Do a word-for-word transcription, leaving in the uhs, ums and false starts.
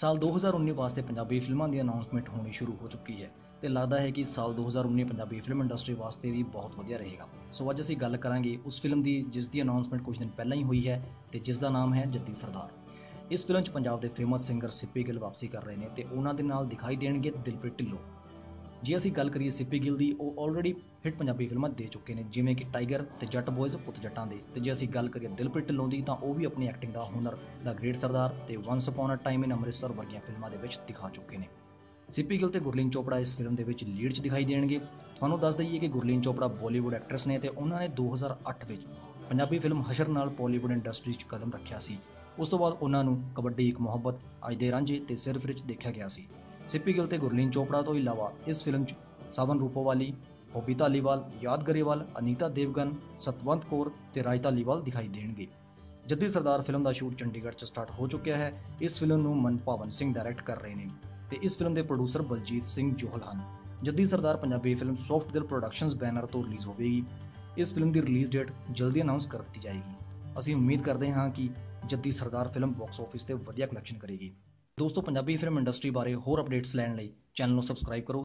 साल दो हज़ार उन्नी वास्ते पंजाबी फिल्मों की अनाउंसमेंट होनी शुरू हो चुकी है तो लगता है कि साल दो हज़ार उन्नी पंजाबी फिल्म इंडस्ट्री वास्ते भी बहुत वधिया रहेगा। सो अज असीं गल करांगे उस फिल्म की जिसकी अनाउंसमेंट कुछ दिन पहले ही हुई है तो जिसका नाम है जद्दी सरदार। इस फिल्म पंजाब के फेमस सिंगर सिप्पी गिल वापसी कर रहे हैं तो उन्होंने नाल दिखाई देणगे दिलप्रीत ढिल्लों। जे असीं गल करिए सिप्पी गिल की, वो ऑलरेडी हिट पंजाबी फिल्मां दे चुके हैं जिवें कि टाइगर ते जट बॉयज़ पुत्त जट्टां दे, ते जे असीं गल करिए दिलप्रीत ढिल्लों की तो वह भी अपनी एक्टिंग का हुनर द ग्रेट सरदार ते once upon a time in Amritsar वर्गियां फिल्मों के विच दिखा चुके हैं। सिप्पी गिल ते गुरलीन चोपड़ा इस फिल्म के विच लीड दिखाई देणगे। तुहानूं दस दईए कि गुरलीन चोपड़ा बॉलीवुड एक्ट्रेस ने ते उन्होंने दो हज़ार अठ में पंजाबी फिल्म हशर नाल पॉलीवुड इंडस्ट्री च कदम रखिया सी। उस तो बाद उन्हां नूं कबड्डी एक मुहब्बत अच्चे रांझे ते सिर्फ विच देखा गया सी। सिप्पी गिल ते गुरलीन चोपड़ा तो इलावा इस फिल्म च सावन रूपोवाली, हॉबी धालीवाल, याद गरेवाल, अनीता देवगन, सतवंत कौर ते राज धालीवाल दिखाई देणगे। जद्दी सरदार फिल्म का शूट चंडीगढ़ च स्टार्ट हो चुका है। इस फिल्म नूं मनभावन सिंह डायरैक्ट कर रहे हैं तो इस फिल्म के प्रोड्यूसर बलजीत सिंह जोहल हैं। Jaddi Sardar Punjabi film soft Dil productions banner तो रिलीज़ होगी। इस फिल्म की रिलीज़ डेट जल्दी अनाउंस कर दी जाएगी। असीं उम्मीद करते हाँ कि Jaddi Sardar film box office से वधिया कलैक्शन करेगी। दोस्तों, पंजाबी फिल्म इंडस्ट्री बारे होर अपडेट्स लैन लई चैनल नूं सबसक्राइब करो।